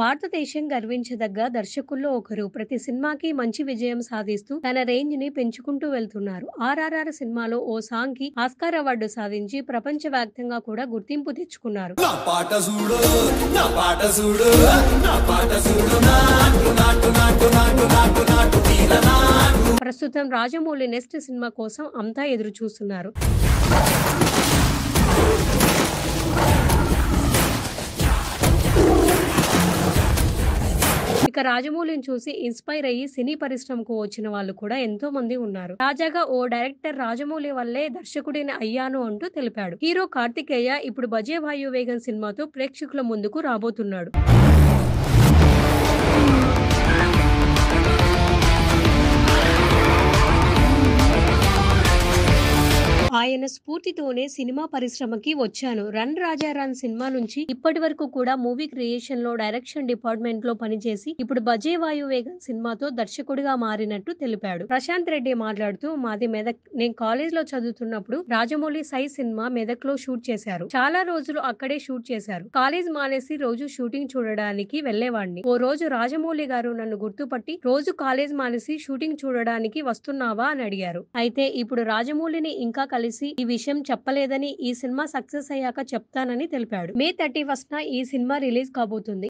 భారతదేశం గర్వించదగ్గ దర్శకుల్లో ఒకరు. ప్రతి సినిమాకి మంచి విజయం సాధిస్తూ తన రేంజ్ ని పెంచుకుంటూ వెళ్తున్నారు. ఆర్ఆర్ఆర్ సినిమాలో ఓ సాంగ్ కి ఆస్కార్ అవార్డు సాధించి ప్రపంచ వ్యాప్తంగా కూడా గుర్తింపు తెచ్చుకున్నారు. ప్రస్తుతం రాజమౌళి నెక్స్ట్ సినిమా కోసం అంతా ఎదురు చూస్తున్నారు. రాజమౌళిని చూసి ఇన్స్పైర్ అయ్యి సినీ పరిశ్రమకు వచ్చిన వాళ్ళు కూడా ఎంతో మంది ఉన్నారు. తాజాగా ఓ డైరెక్టర్ రాజమౌళి వల్లే దర్శకుడిని అయ్యాను అంటూ తెలిపాడు. హీరో కార్తికేయ ఇప్పుడు బజే భాయు వేగన్ సినిమాతో ప్రేక్షకుల ముందుకు రాబోతున్నాడు. ఆయన స్ఫూర్తితోనే సినిమా పరిశ్రమకి వచ్చాను. రన్ రాజారాన్ సినిమా నుంచి ఇప్పటి వరకు కూడా మూవీ క్రియేషన్ లో డైరెక్షన్ డిపార్ట్మెంట్ లో పనిచేసి ఇప్పుడు బజే భాయు వేగన్ సినిమాతో దర్శకుడిగా మారినట్టు తెలిపాడు. ప్రశాంత్ రెడ్డి మాట్లాడుతూ, మాది మెదక్. నేను కాలేజ్ లో చదువుతున్నప్పుడు రాజమౌళి సై సినిమా మెదక్ లో షూట్ చేశారు. చాలా రోజులు అక్కడే షూట్ చేశారు. కాలేజ్ మానేసి రోజు షూటింగ్ చూడడానికి వెళ్లేవాడిని. ఓ రోజు రాజమౌళి గారు నన్ను గుర్తుపట్టి, రోజు కాలేజ్ మానేసి షూటింగ్ చూడడానికి వస్తున్నావా అని అడిగారు. అయితే ఇప్పుడు రాజమౌళిని ఇంకా ఈ విషయం చెప్పలేదని, ఈ సినిమా సక్సెస్ అయ్యాక చెప్తానని తెలిపాడు. మే 31న ఈ సినిమా రిలీజ్ కాబోతుంది.